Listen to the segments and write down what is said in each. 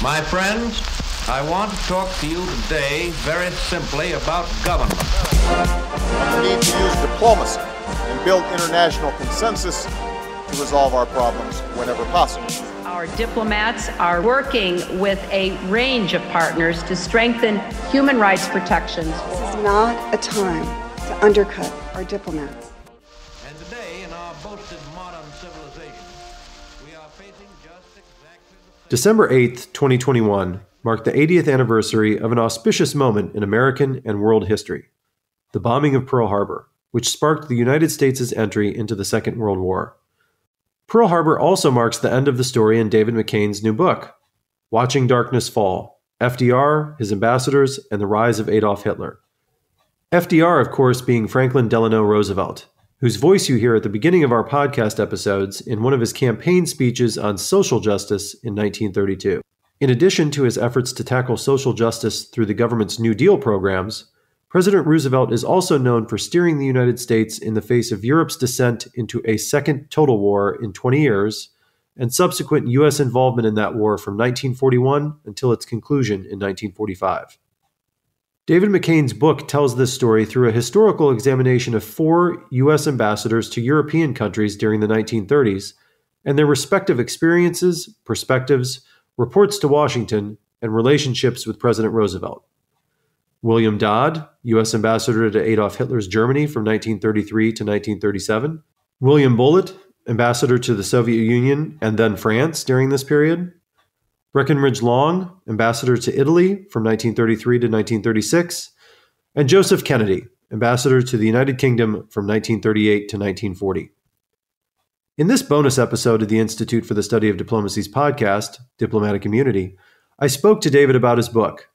My friends, I want to talk to you today very simply about government. We need to use diplomacy and build international consensus to resolve our problems whenever possible. Our diplomats are working with a range of partners to strengthen human rights protections. This is not a time to undercut our diplomats. And today, in our boasted modern civilization, we are facing just exactly the same. December 8th, 2021 marked the 80th anniversary of an auspicious moment in American and world history, the bombing of Pearl Harbor, which sparked the United States' entry into the Second World War. Pearl Harbor also marks the end of the story in David McKean's new book, Watching Darkness Fall, FDR, His Ambassadors, and the Rise of Adolf Hitler. FDR, of course, being Franklin Delano Roosevelt, whose voice you hear at the beginning of our podcast episodes in one of his campaign speeches on social justice in 1932. In addition to his efforts to tackle social justice through the government's New Deal programs, President Roosevelt is also known for steering the United States in the face of Europe's descent into a second total war in 20 years, and subsequent U.S. involvement in that war from 1941 until its conclusion in 1945. David McKean's book tells this story through a historical examination of four U.S. ambassadors to European countries during the 1930s, and their respective experiences, perspectives, reports to Washington, and relationships with President Roosevelt. William Dodd, U.S. Ambassador to Adolf Hitler's Germany from 1933 to 1937. William Bullitt, Ambassador to the Soviet Union and then France during this period. Breckinridge Long, Ambassador to Italy from 1933 to 1936. And Joseph Kennedy, Ambassador to the United Kingdom from 1938 to 1940. In this bonus episode of the Institute for the Study of Diplomacy's podcast, Diplomatic Immunity, I spoke to David about his book.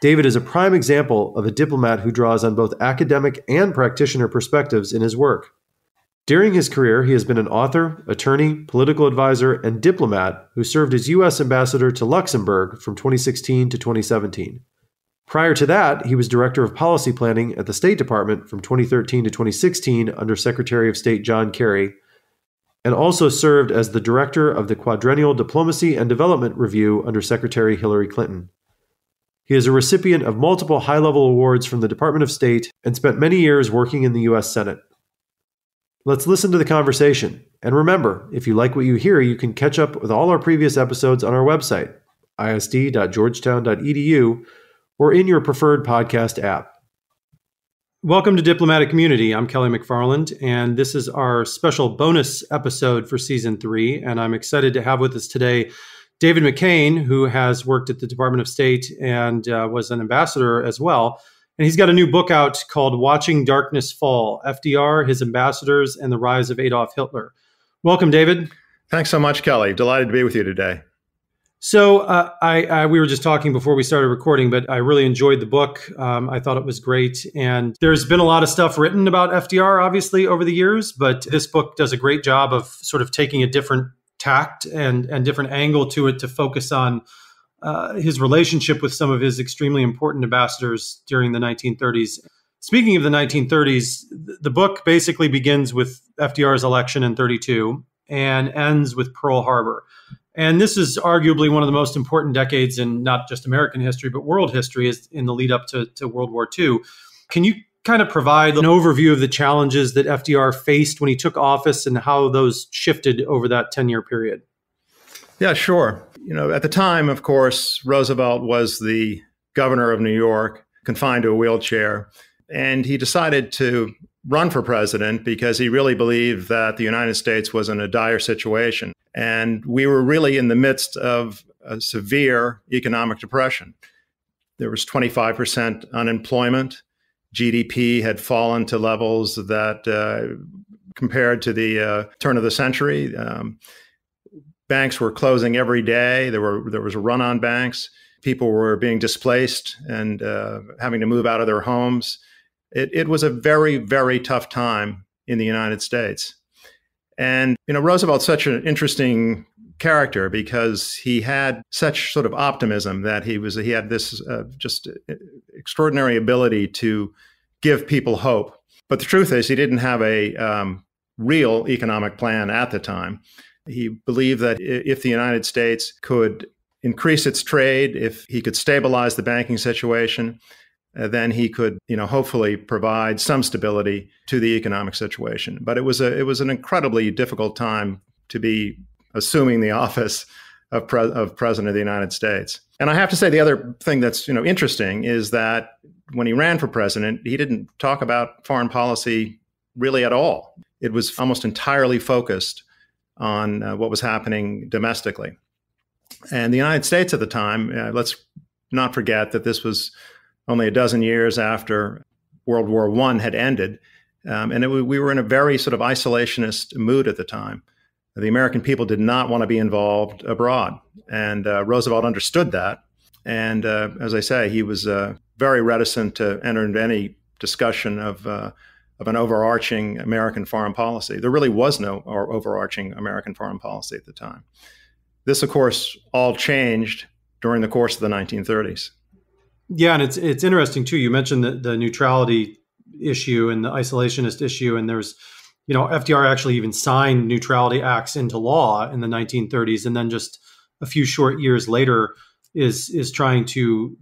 David is a prime example of a diplomat who draws on both academic and practitioner perspectives in his work. During his career, he has been an author, attorney, political advisor, and diplomat who served as U.S. Ambassador to Luxembourg from 2016 to 2017. Prior to that, he was Director of Policy Planning at the State Department from 2013 to 2016 under Secretary of State John Kerry, and also served as the director of the Quadrennial Diplomacy and Development Review under Secretary Hillary Clinton. He is a recipient of multiple high-level awards from the Department of State and spent many years working in the U.S. Senate. Let's listen to the conversation. And remember, if you like what you hear, you can catch up with all our previous episodes on our website, isd.georgetown.edu, or in your preferred podcast app. Welcome to Diplomatic Immunity. I'm Kelly McFarland, and this is our special bonus episode for Season 3. And I'm excited to have with us today David McKean, who has worked at the Department of State and was an ambassador as well. And he's got a new book out called Watching Darkness Fall, FDR, His Ambassadors, and the Rise of Adolf Hitler. Welcome, David. Thanks so much, Kelly. Delighted to be with you today. So we were just talking before we started recording, but I really enjoyed the book. I thought it was great. And there's been a lot of stuff written about FDR, obviously, over the years, but this book does a great job of sort of taking a different tact and different angle to it to focus on his relationship with some of his extremely important ambassadors during the 1930s. Speaking of the 1930s, the book basically begins with FDR's election in 1932 and ends with Pearl Harbor. And this is arguably one of the most important decades in not just American history, but world history is in the lead up to World War II. Can you kind of provide an overview of the challenges that FDR faced when he took office and how those shifted over that 10-year period? Yeah, sure. You know, at the time, of course, Roosevelt was the governor of New York, confined to a wheelchair, and he decided to run for president because he really believed that the United States was in a dire situation. And we were really in the midst of a severe economic depression. There was 25% unemployment. GDP had fallen to levels that compared to the turn of the century. Banks were closing every day. There was a run on banks. People were being displaced and having to move out of their homes. It was a very, very tough time in the United States. And, you know, Roosevelt's such an interesting character because he had such sort of optimism that he had this just extraordinary ability to give people hope. But the truth is he didn't have a real economic plan at the time. He believed that if the United States could increase its trade, if he could stabilize the banking situation, then he could, hopefully provide some stability to the economic situation. But it was an incredibly difficult time to be assuming the office of President of the United States. And I have to say, the other thing that's interesting is that when he ran for president, he didn't talk about foreign policy really at all. It was almost entirely focused on what was happening domestically. And the United States at the time, let's not forget that this was only a dozen years after World War I had ended. We were in a very sort of isolationist mood at the time. The American people did not want to be involved abroad. And Roosevelt understood that. And as I say, he was very reticent to enter into any discussion of an overarching American foreign policy. There really was no overarching American foreign policy at the time. This, of course, all changed during the course of the 1930s. Yeah, and it's interesting, too. You mentioned the neutrality issue and the isolationist issue, and there's FDR actually even signed neutrality acts into law in the 1930s, and then just a few short years later is trying to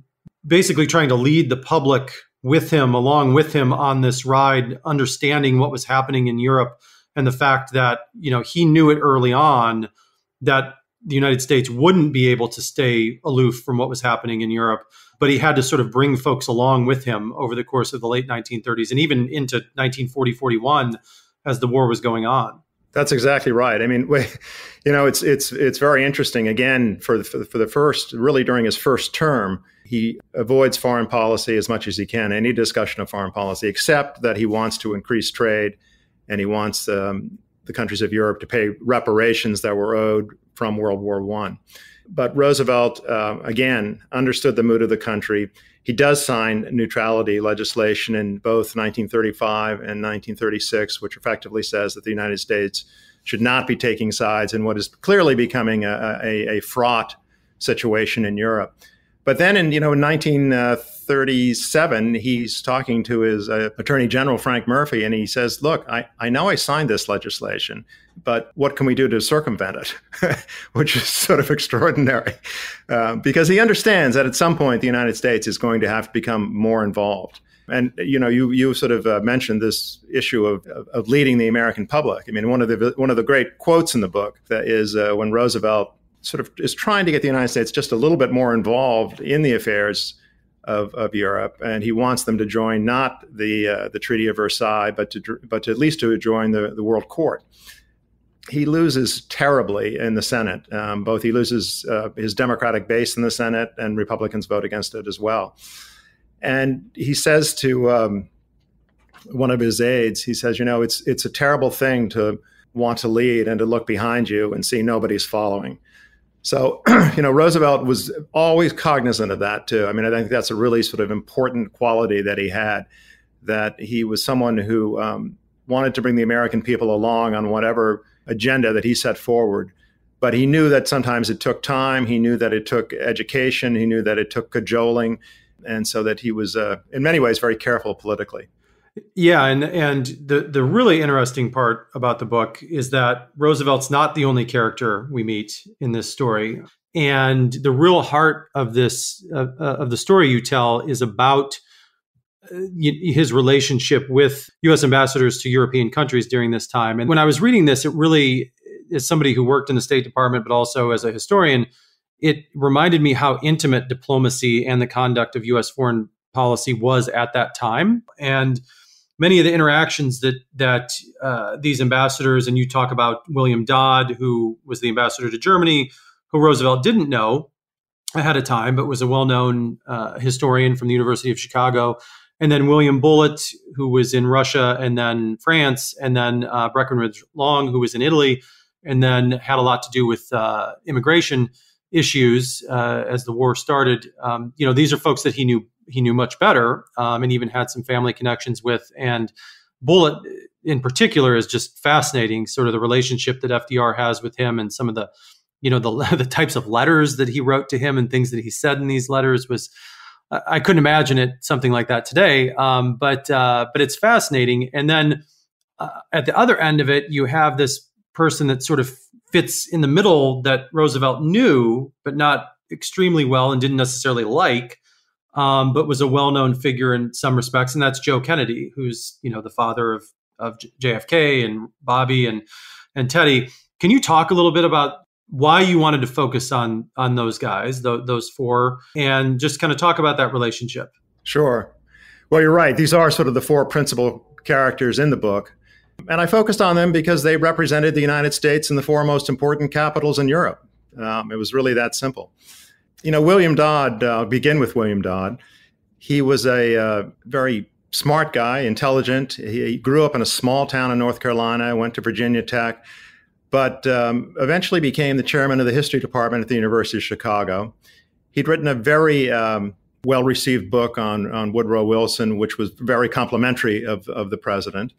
lead the public with him, along with him on this ride, understanding what was happening in Europe and the fact that, he knew it early on that the United States wouldn't be able to stay aloof from what was happening in Europe, but he had to sort of bring folks along with him over the course of the late 1930s and even into 1940, 41, as the war was going on. That's exactly right. I mean, it's very interesting. Again, for the first, really during his first term, he avoids foreign policy as much as he can, any discussion of foreign policy, except that he wants to increase trade and he wants the countries of Europe to pay reparations that were owed from World War I. But Roosevelt, again, understood the mood of the country. He does sign neutrality legislation in both 1935 and 1936, which effectively says that the United States should not be taking sides in what is clearly becoming a fraught situation in Europe. But then in 1937, he's talking to his Attorney General, Frank Murphy, and he says, look, I know I signed this legislation, but what can we do to circumvent it? Which is sort of extraordinary because he understands that at some point the United States is going to have to become more involved. And, you sort of mentioned this issue of leading the American public. I mean, one of the great quotes in the book that is when Roosevelt sort of is trying to get the United States just a little bit more involved in the affairs of Europe, and he wants them to join not the Treaty of Versailles, but to at least to join the World Court. He loses terribly in the Senate. Both he loses his Democratic base in the Senate, and Republicans vote against it as well. And he says to one of his aides, he says, it's a terrible thing to want to lead and to look behind you and see nobody's following. So, Roosevelt was always cognizant of that, too. I mean, I think that's a really sort of important quality that he had, that he was someone who wanted to bring the American people along on whatever agenda that he set forward. But he knew that sometimes it took time. He knew that it took education. He knew that it took cajoling. And so that he was, in many ways, very careful politically. Yeah, and the really interesting part about the book is that Roosevelt's not the only character we meet in this story. And the real heart of this of the story you tell is about his relationship with U.S. ambassadors to European countries during this time. And when I was reading this, it really, as somebody who worked in the State Department, but also as a historian, it reminded me how intimate diplomacy and the conduct of U.S. foreign policy was at that time. And many of the interactions that these ambassadors, and you talk about William Dodd, who was the ambassador to Germany, who Roosevelt didn't know ahead of time, but was a well-known historian from the University of Chicago, and then William Bullitt, who was in Russia, and then France, and then Breckinridge Long, who was in Italy, and then had a lot to do with immigration issues as the war started. These are folks that he knew much better and even had some family connections with. And Bullitt in particular is just fascinating, sort of the relationship that FDR has with him, and some of the, the types of letters that he wrote to him and things that he said in these letters was, I couldn't imagine it, something like that today. But it's fascinating. And then at the other end of it, you have this person that sort of fits in the middle that Roosevelt knew, but not extremely well and didn't necessarily like, but was a well-known figure in some respects. And that's Joe Kennedy, who's, you know, the father of JFK and Bobby and Teddy. Can you talk a little bit about why you wanted to focus on those guys, those four, and just kind of talk about that relationship? Sure. Well, you're right. These are sort of the four principal characters in the book. And I focused on them because they represented the United States in the four most important capitals in Europe. It was really that simple. You know, William Dodd, I'll begin with William Dodd. He was a very smart guy, intelligent. He grew up in a small town in North Carolina, went to Virginia Tech, but eventually became the chairman of the history department at the University of Chicago. He'd written a very well-received book on Woodrow Wilson, which was very complimentary of the president.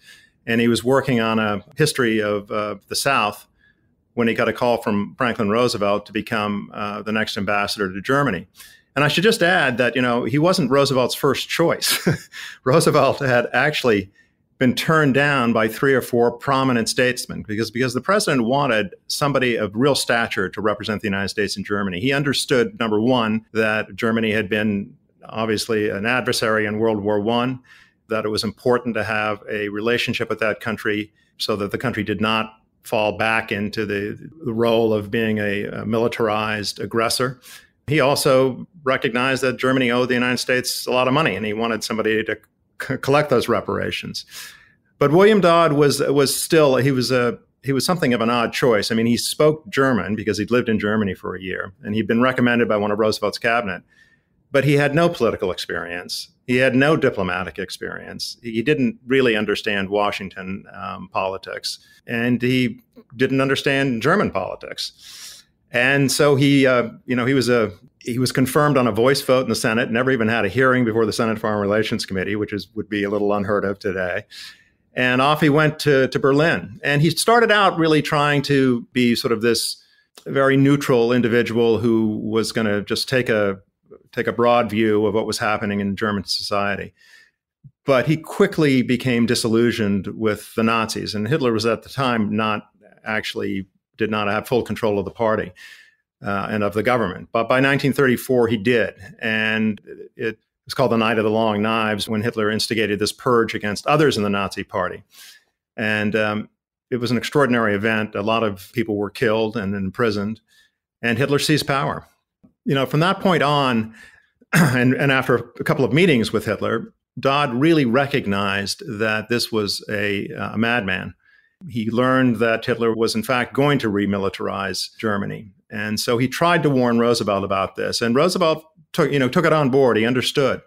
And he was working on a history of the South when he got a call from Franklin Roosevelt to become the next ambassador to Germany. And I should just add that, you know, he wasn't Roosevelt's first choice. Roosevelt had actually been turned down by three or four prominent statesmen because the president wanted somebody of real stature to represent the United States in Germany. He understood, number one, that Germany had been obviously an adversary in World War I, that it was important to have a relationship with that country so that the country did not fall back into the role of being a militarized aggressor. He also recognized that Germany owed the United States a lot of money, and he wanted somebody to collect those reparations. But William Dodd was something of an odd choice. I mean, he spoke German because he'd lived in Germany for a year, and he'd been recommended by one of Roosevelt's cabinet. But he had no political experience. He had no diplomatic experience. He didn't really understand Washington politics, and he didn't understand German politics. And so he was confirmed on a voice vote in the Senate. Never even had a hearing before the Senate Foreign Relations Committee, which would be a little unheard of today. And off he went to Berlin. And he started out really trying to be sort of this very neutral individual who was going to just take a broad view of what was happening in German society. But he quickly became disillusioned with the Nazis. And Hitler was at the time did not have full control of the party and of the government. But by 1934, he did. And it was called the Night of the Long Knives, when Hitler instigated this purge against others in the Nazi party. And it was an extraordinary event. A lot of people were killed and imprisoned. And Hitler seized power. You know, from that point on, and after a couple of meetings with Hitler, Dodd really recognized that this was a madman. He learned that Hitler was, in fact, going to remilitarize Germany. And so he tried to warn Roosevelt about this. And Roosevelt took it on board. He understood.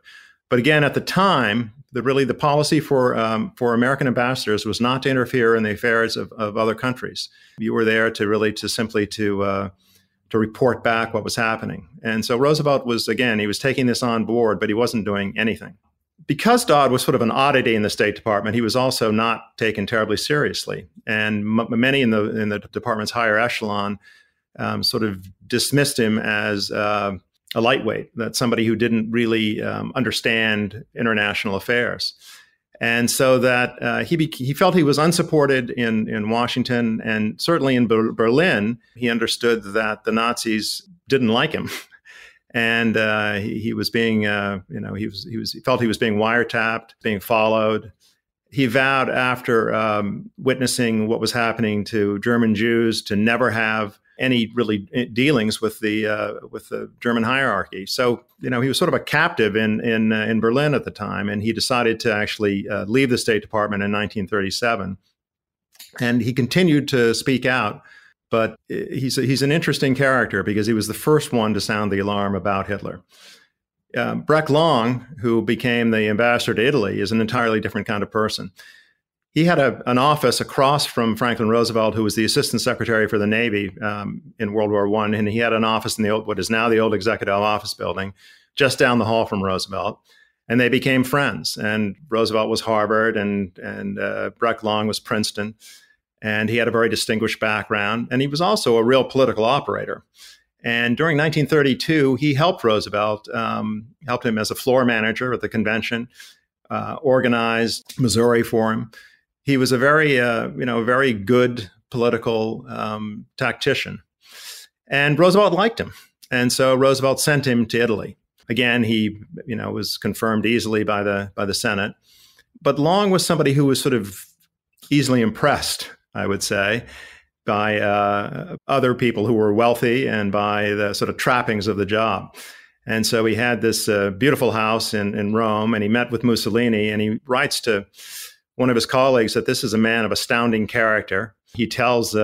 But again, at the time, the policy for American ambassadors was not to interfere in the affairs of other countries. You were there to report back what was happening. And so Roosevelt was taking this on board, but he wasn't doing anything. Because Dodd was sort of an oddity in the State Department, he was also not taken terribly seriously. And many in the department's higher echelon sort of dismissed him as a lightweight, that somebody who didn't really understand international affairs. And so that he felt he was unsupported in Washington, and certainly in Berlin, he understood that the Nazis didn't like him, and he felt he was being wiretapped, being followed. He vowed after witnessing what was happening to German Jews to never have any really dealings with the German hierarchy. So, you know, he was sort of a captive in Berlin at the time, and he decided to actually leave the State Department in 1937. And he continued to speak out, but he's an interesting character because he was the first one to sound the alarm about Hitler. Breck Long, who became the ambassador to Italy, is an entirely different kind of person. He had an office across from Franklin Roosevelt, who was the assistant secretary for the Navy in World War I, and he had an office in what is now the old Executive Office Building, just down the hall from Roosevelt, and they became friends. And Roosevelt was Harvard, and Breck Long was Princeton, and he had a very distinguished background, and he was also a real political operator. And during 1932, he helped Roosevelt, helped him as a floor manager at the convention, organized Missouri for him. He was a very good political tactician, and Roosevelt liked him. And so Roosevelt sent him to Italy. Again, he, you know, was confirmed easily by the Senate. But Long was somebody who was sort of easily impressed, I would say, by other people who were wealthy and by the sort of trappings of the job. And so he had this beautiful house in Rome, and he met with Mussolini, and he writes to one of his colleagues that this is a man of astounding character. He tells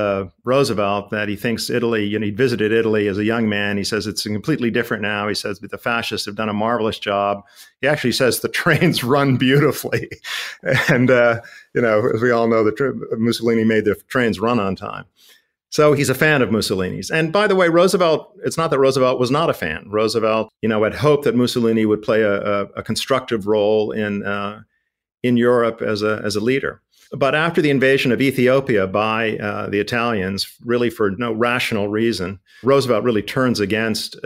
Roosevelt that he thinks Italy, you know, he visited Italy as a young man. He says it's completely different now. He says that the fascists have done a marvelous job. He actually says the trains run beautifully. And, you know, as we all know, Mussolini made the trains run on time. So he's a fan of Mussolini's. And by the way, Roosevelt, it's not that Roosevelt was not a fan. Roosevelt, you know, had hoped that Mussolini would play a constructive role in Europe as a leader. But after the invasion of Ethiopia by the Italians, really for no rational reason, Roosevelt really turns against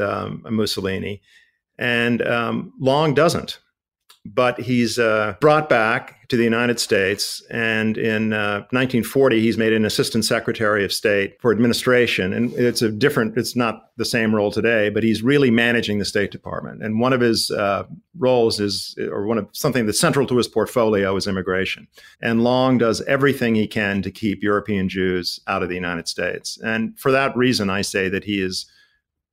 Mussolini, and Long doesn't. But he's brought back to the United States, and in 1940, he's made an assistant secretary of state for administration. And it's not the same role today, but he's really managing the State Department. And one of his roles is, or one of something that's central to his portfolio is immigration. And Long does everything he can to keep European Jews out of the United States. And for that reason, I say that he is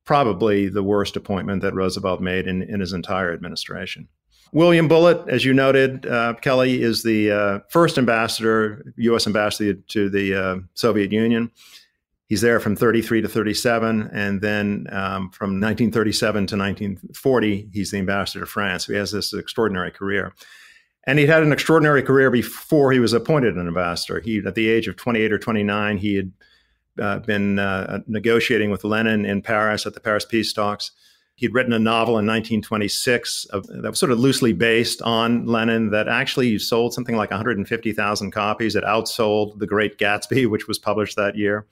probably the worst appointment that Roosevelt made in his entire administration. William Bullitt, as you noted, Kelly, is the first ambassador, U.S. ambassador to the Soviet Union. He's there from 33 to 37, and then from 1937 to 1940, he's the ambassador to France. He has this extraordinary career. And he'd had an extraordinary career before he was appointed an ambassador. He, at the age of 28 or 29, he had been negotiating with Lenin in Paris at the Paris peace talks. He'd written a novel in 1926 that was sort of loosely based on Lenin that actually sold something like 150,000 copies. It outsold The Great Gatsby, which was published that year.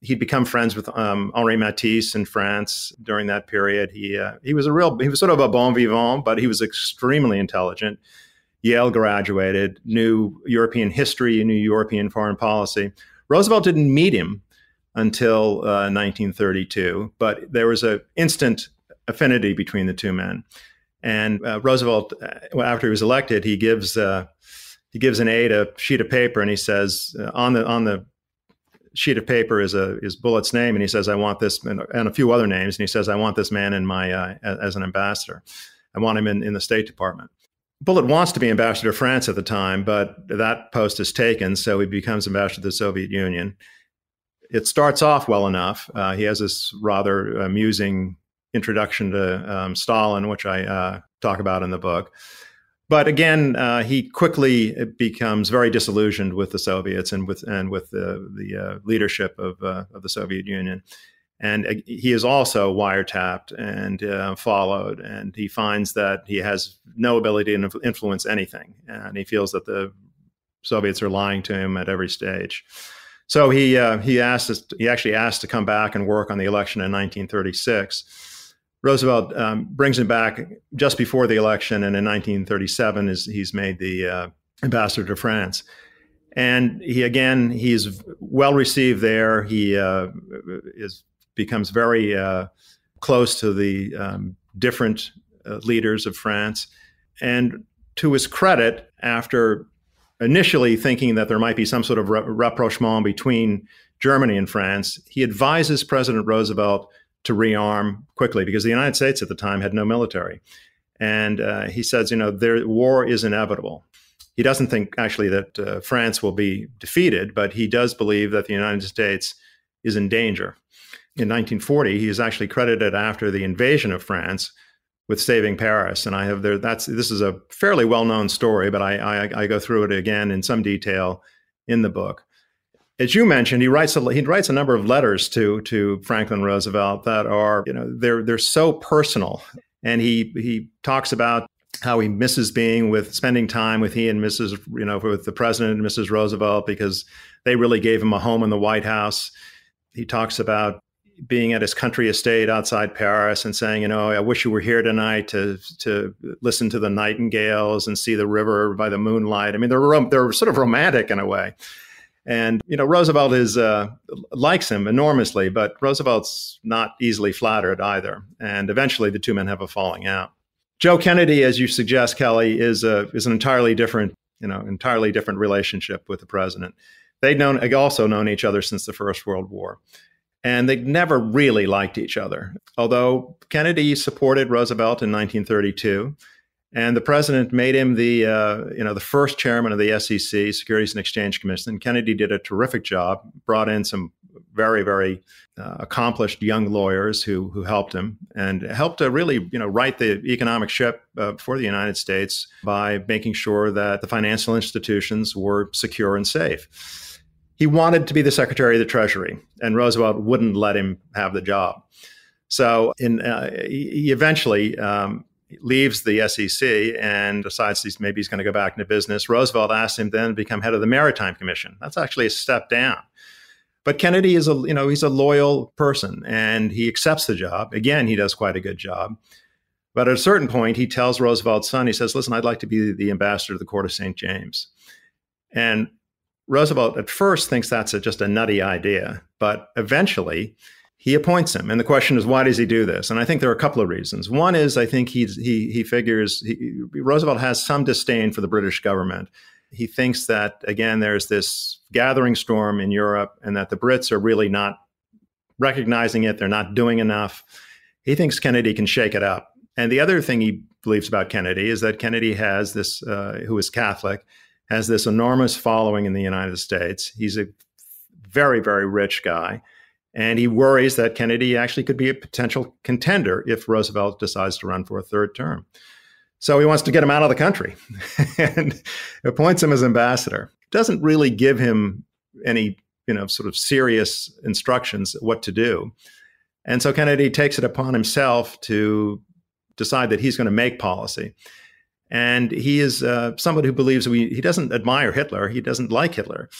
He'd become friends with Henri Matisse in France during that period. He was sort of a bon vivant, but he was extremely intelligent. Yale graduated, knew European history, knew European foreign policy. Roosevelt didn't meet him until 1932, but there was an instant affinity between the two men. And Roosevelt, after he was elected, he gives an aide a sheet of paper, and he says on the sheet of paper is Bullitt's name, and he says, I want this, and a few other names, and he says, I want this man in my as an ambassador. I want him in the State Department. Bullitt wants to be ambassador to France at the time, but that post is taken, so he becomes ambassador to the Soviet Union. It starts off well enough. He has this rather amusing introduction to Stalin, which I talk about in the book. But again, he quickly becomes very disillusioned with the Soviets and with the leadership of the Soviet Union. And he is also wiretapped and followed, and he finds that he has no ability to influence anything. And he feels that the Soviets are lying to him at every stage. So he actually asked to come back and work on the election in 1936. Roosevelt brings him back just before the election, and in 1937 he's made the ambassador to France. And he's well received there. He becomes very close to the different leaders of France. And to his credit, after initially thinking that there might be some sort of rapprochement between Germany and France, he advises President Roosevelt to rearm quickly, because the United States at the time had no military. And he says, you know, war is inevitable. He doesn't think actually that France will be defeated, but he does believe that the United States is in danger. In 1940, he is actually credited after the invasion of France with saving Paris. And I have there, this is a fairly well-known story, but I go through it again in some detail in the book. As you mentioned, he writes a number of letters to Franklin Roosevelt that are, you know, they're so personal. And he talks about how he misses spending time with he and Mrs., you know, with the president and Mrs. Roosevelt, because they really gave him a home in the White House. He talks about being at his country estate outside Paris and saying, you know, I wish you were here tonight to listen to the nightingales and see the river by the moonlight. I mean, they're sort of romantic in a way. And, you know, Roosevelt is likes him enormously, but Roosevelt's not easily flattered either. And eventually the two men have a falling out. Joe Kennedy, as you suggest, Kelly, is an entirely different, relationship with the president. They'd also known each other since the First World War. And they never really liked each other, although Kennedy supported Roosevelt in 1932. And the president made him the first chairman of the SEC, Securities and Exchange Commission. Kennedy did a terrific job, brought in some very, very accomplished young lawyers who helped him and helped to really, right the economic ship for the United States by making sure that the financial institutions were secure and safe. He wanted to be the Secretary of the Treasury, and Roosevelt wouldn't let him have the job. So he eventually leaves the SEC and decides maybe he's going to go back into business. Roosevelt asks him then to become head of the Maritime Commission. That's actually a step down. But Kennedy is he's a loyal person and he accepts the job. Again, he does quite a good job. But at a certain point, he tells Roosevelt's son, he says, listen, I'd like to be the ambassador to the Court of St. James. And Roosevelt at first thinks that's just a nutty idea, but eventually he appoints him. And the question is, why does he do this? And I think there are a couple of reasons. One is, I think Roosevelt has some disdain for the British government. He thinks that, again, there's this gathering storm in Europe and that the Brits are really not recognizing it. They're not doing enough. He thinks Kennedy can shake it up. And the other thing he believes about Kennedy is that Kennedy has this, who is Catholic, has this enormous following in the United States. He's a very, very rich guy. And he worries that Kennedy actually could be a potential contender if Roosevelt decides to run for a third term. So he wants to get him out of the country and appoints him as ambassador. Doesn't really give him any, sort of serious instructions what to do. And so Kennedy takes it upon himself to decide that he's going to make policy. And he is somebody who believes he doesn't admire Hitler. He doesn't like Hitler.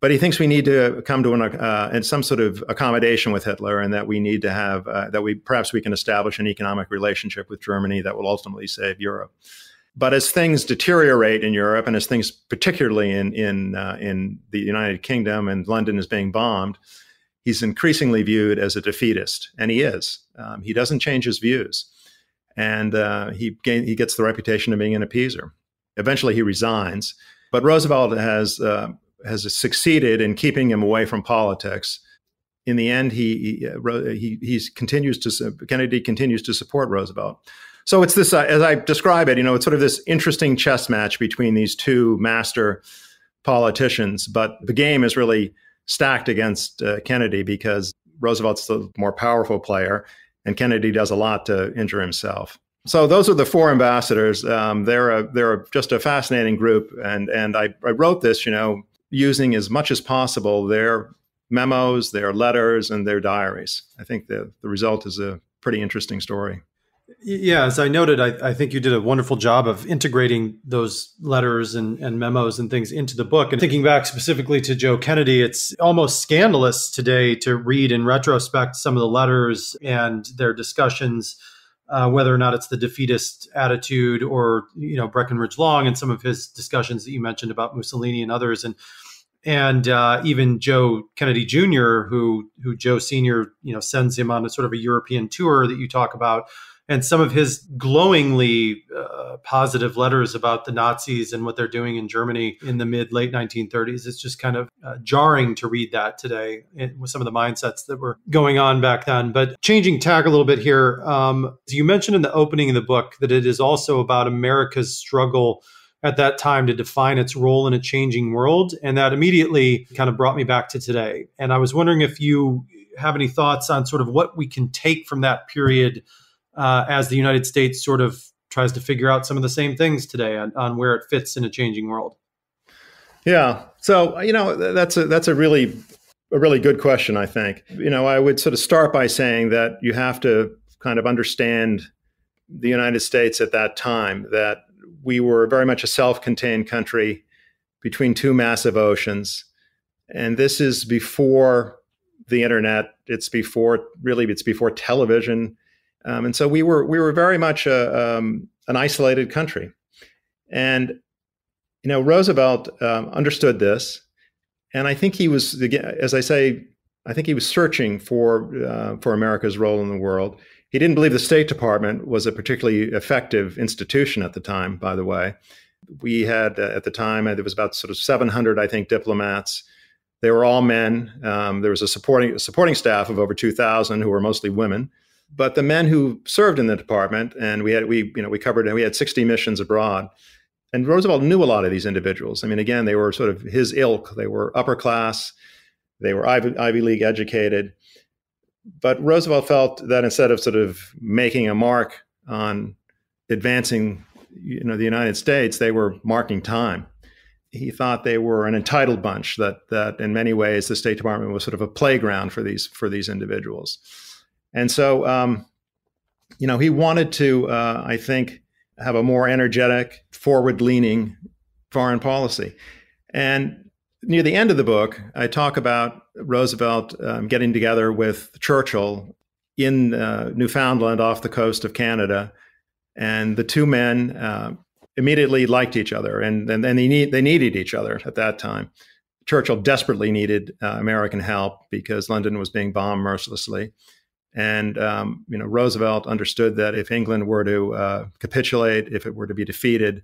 But he thinks we need to come to some sort of accommodation with Hitler, and that we need to have perhaps we can establish an economic relationship with Germany that will ultimately save Europe. But as things deteriorate in Europe, and as things particularly in the United Kingdom and London is being bombed, he's increasingly viewed as a defeatist, and he is. He doesn't change his views, and he gets the reputation of being an appeaser. Eventually, he resigns, but Roosevelt has succeeded in keeping him away from politics. In the end, Kennedy continues to support Roosevelt. So it's this, as I describe it, it's sort of this interesting chess match between these two master politicians. But the game is really stacked against Kennedy because Roosevelt's the more powerful player and Kennedy does a lot to injure himself. So those are the four ambassadors. They're just a fascinating group. And I wrote this, using as much as possible their memos, their letters, and their diaries. I think the result is a pretty interesting story. Yeah, as I noted, I think you did a wonderful job of integrating those letters and memos and things into the book. And thinking back specifically to Joe Kennedy, it's almost scandalous today to read in retrospect some of the letters and their discussions, whether or not it's the defeatist attitude or, Breckinridge Long and some of his discussions that you mentioned about Mussolini and others. And even Joe Kennedy Jr., who Joe Sr., sends him on a sort of a European tour that you talk about. And some of his glowingly positive letters about the Nazis and what they're doing in Germany in the late 1930s. It's just kind of jarring to read that today with some of the mindsets that were going on back then. But changing tack a little bit here, you mentioned in the opening of the book that it is also about America's struggle at that time to define its role in a changing world. And that immediately kind of brought me back to today. And I was wondering if you have any thoughts on sort of what we can take from that period as the United States sort of tries to figure out some of the same things today on where it fits in a changing world. Yeah. So, that's a really good question, I think. I would sort of start by saying that you have to kind of understand the United States at that time, that we were very much a self-contained country between two massive oceans. And this is before the internet. It's before television. And so we were very much an isolated country. And, Roosevelt understood this And I think he was, as I say, I think he was searching for America's role in the world. He didn't believe the State Department was a particularly effective institution at the time, by the way. We had, at the time, there was about sort of 700, I think, diplomats. They were all men. There was a supporting staff of over 2,000 who were mostly women. But the men who served in the department, and we had 60 missions abroad. And Roosevelt knew a lot of these individuals. I mean, again, they were sort of his ilk. They were upper class. They were Ivy League educated. But Roosevelt felt that instead of sort of making a mark on advancing, you know, the United States, they were marking time. He thought they were an entitled bunch, that in many ways the State Department was sort of a playground for these individuals. And so, you know, he wanted to, I think, have a more energetic, forward-leaning foreign policy. And near the end of the book, I talk about Roosevelt getting together with Churchill in Newfoundland off the coast of Canada. And the two men immediately liked each other, and they needed each other at that time. Churchill desperately needed American help because London was being bombed mercilessly. And, you know, Roosevelt understood that if England were to capitulate, if it were to be defeated,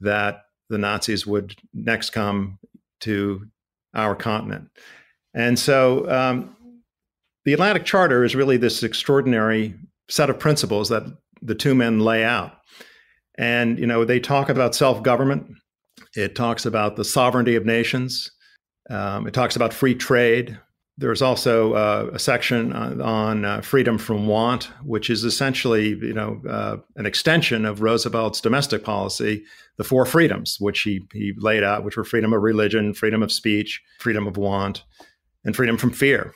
that the Nazis would next come to our continent. And so the Atlantic Charter is really this extraordinary set of principles that the two men lay out. And, you know, they talk about self-government. It talks about the sovereignty of nations. It talks about free trade. There's also a section on freedom from want, which is essentially, you know, an extension of Roosevelt's domestic policy, the four freedoms, which he laid out, which were freedom of religion, freedom of speech, freedom of want, and freedom from fear.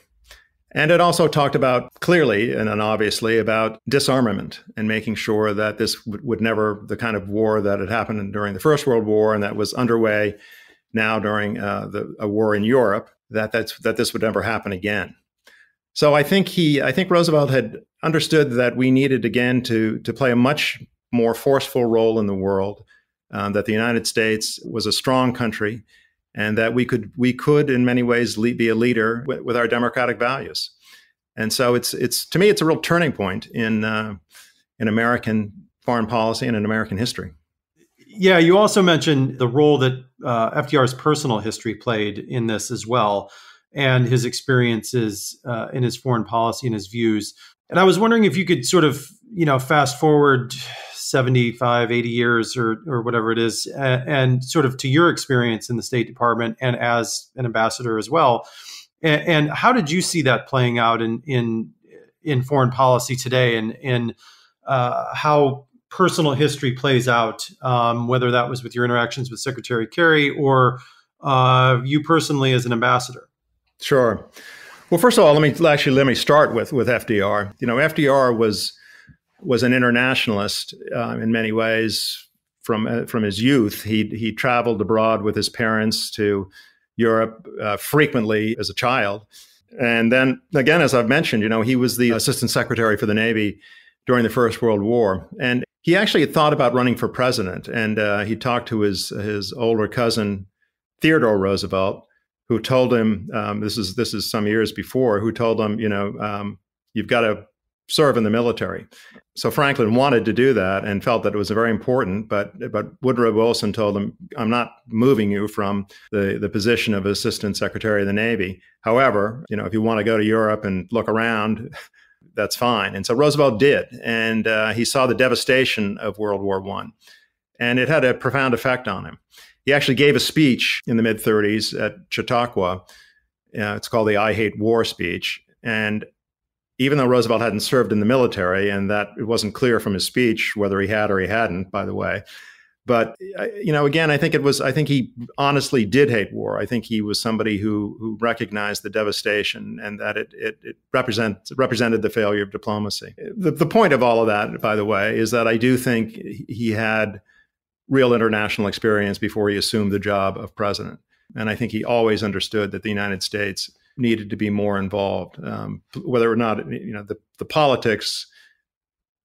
And it also talked about, clearly and obviously, about disarmament and making sure that this would never, the kind of war that had happened during the First World War and that was underway now during a war in Europe, that this would never happen again. So I think Roosevelt had understood that we needed again to play a much more forceful role in the world, that the United States was a strong country, and that we could in many ways be a leader with our democratic values. And so it's to me it's a real turning point in American foreign policy and in American history. Yeah, you also mentioned the role that FDR's personal history played in this as well, and his experiences in his foreign policy and his views. And I was wondering if you could sort of, you know, fast forward 75, 80 years or whatever it is, and sort of to your experience in the State Department and as an ambassador as well. And how did you see that playing out in foreign policy today, and how personal history plays out, whether that was with your interactions with Secretary Kerry or you personally as an ambassador? Sure. Well, first of all, let me start with FDR. You know, FDR was an internationalist in many ways from his youth. He traveled abroad with his parents to Europe frequently as a child, and then again, as I've mentioned, you know, he was the Assistant Secretary for the Navy during the First World War, and he actually had thought about running for president, and he talked to his older cousin, Theodore Roosevelt, who told him, this is some years before, who told him, you know, you've got to serve in the military. So Franklin wanted to do that and felt that it was very important, but Woodrow Wilson told him, I'm not moving you from the position of Assistant Secretary of the Navy. However, you know, if you want to go to Europe and look around, that's fine. And so Roosevelt did, and he saw the devastation of World War I, and it had a profound effect on him. He actually gave a speech in the mid-30s at Chautauqua. It's called the I Hate War speech. And even though Roosevelt hadn't served in the military, and that it wasn't clear from his speech whether he had or he hadn't, by the way, but, you know, again, I think he honestly did hate war. I think he was somebody who recognized the devastation and that it represented the failure of diplomacy. The point of all of that, by the way, is that I do think he had real international experience before he assumed the job of president. And I think he always understood that the United States needed to be more involved, whether or not, you know, the politics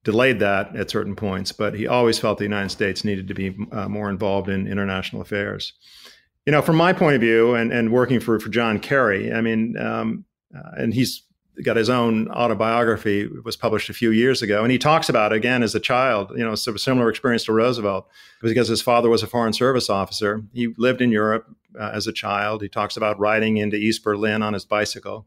delayed that at certain points, but he always felt the United States needed to be more involved in international affairs. You know, from my point of view, and working for John Kerry, I mean, and he's got his own autobiography, it was published a few years ago, and he talks about, again, as a child, you know, sort of similar experience to Roosevelt, because his father was a foreign service officer. He lived in Europe as a child. He talks about riding into East Berlin on his bicycle.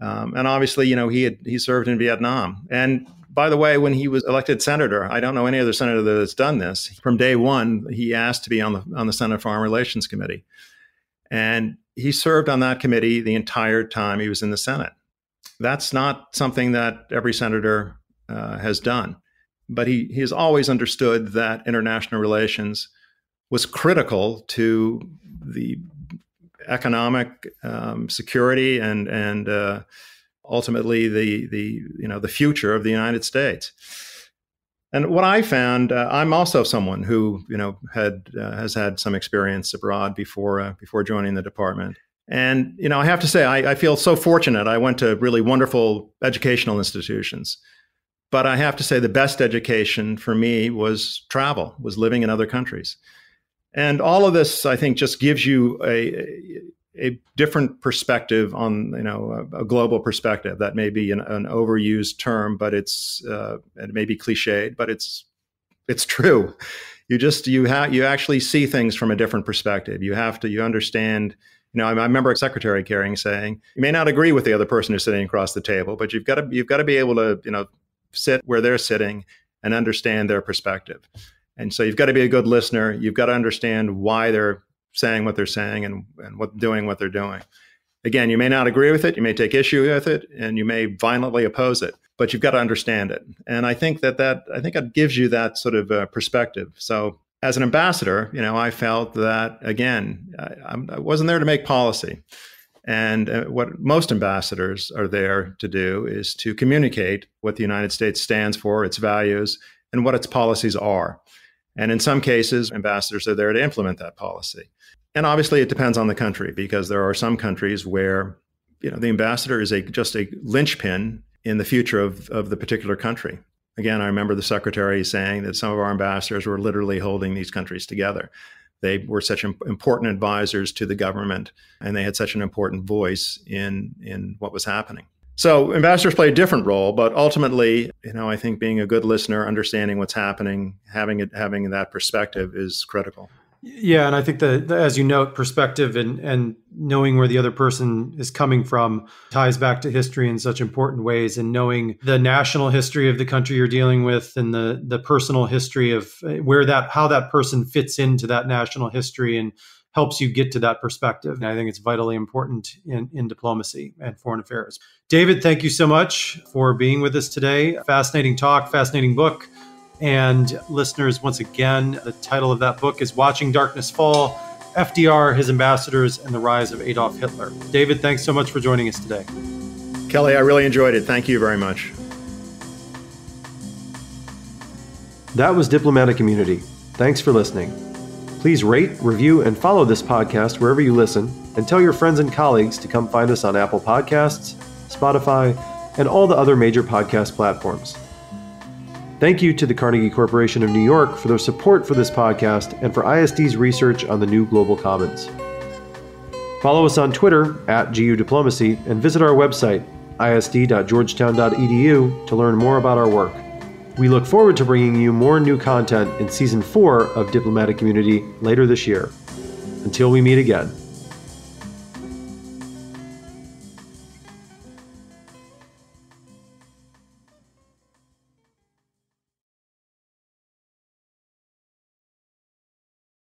And obviously, you know, he served in Vietnam. And by the way, when he was elected senator, I don't know any other senator that has done this. From day one, he asked to be on the Senate Foreign Relations Committee. And he served on that committee the entire time he was in the Senate. That's not something that every senator has done. But he has always understood that international relations was critical to the economic security and ultimately the future of the United States. And what I found, I'm also someone who, you know, has had some experience abroad before joining the department. And, you know, I have to say, I feel so fortunate. I went to really wonderful educational institutions. But I have to say the best education for me was travel, was living in other countries. And all of this, I think, just gives you a different perspective on, you know, a global perspective. That may be an overused term, but it's, it may be cliched, but it's true. You actually see things from a different perspective. You understand. You know, I remember Secretary Kerry saying, "You may not agree with the other person who's sitting across the table, but you've got to be able to, you know, sit where they're sitting and understand their perspective. And so you've got to be a good listener. You've got to understand why they're saying what they're saying and what they're doing. Again, you may not agree with it. You may take issue with it, and you may violently oppose it. But you've got to understand it. And I think that gives you that sort of perspective. So." As an ambassador, you know, I felt that, again, I wasn't there to make policy. And what most ambassadors are there to do is to communicate what the United States stands for, its values, and what its policies are. And in some cases, ambassadors are there to implement that policy. And obviously, it depends on the country, because there are some countries where, you know, the ambassador is just a linchpin in the future of the particular country. Again, I remember the secretary saying that some of our ambassadors were literally holding these countries together. They were such important advisors to the government, and they had such an important voice in what was happening. So ambassadors play a different role, but ultimately, you know, I think being a good listener, understanding what's happening, having that perspective is critical. Yeah, and I think that, as you note, perspective and knowing where the other person is coming from ties back to history in such important ways, and knowing the national history of the country you're dealing with and the personal history of how that person fits into that national history and helps you get to that perspective. And I think it's vitally important in diplomacy and foreign affairs. David, thank you so much for being with us today. Fascinating talk, fascinating book. And listeners, once again, the title of that book is Watching Darkness Fall, FDR, His Ambassadors, and the Rise of Adolf Hitler. David, thanks so much for joining us today. Kelly, I really enjoyed it. Thank you very much. That was Diplomatic Immunity. Thanks for listening. Please rate, review, and follow this podcast wherever you listen, and tell your friends and colleagues to come find us on Apple Podcasts, Spotify, and all the other major podcast platforms. Thank you to the Carnegie Corporation of New York for their support for this podcast and for ISD's research on the new global commons. Follow us on Twitter @GUDiplomacy and visit our website, isd.georgetown.edu, to learn more about our work. We look forward to bringing you more new content in Season 4 of Diplomatic Immunity later this year. Until we meet again.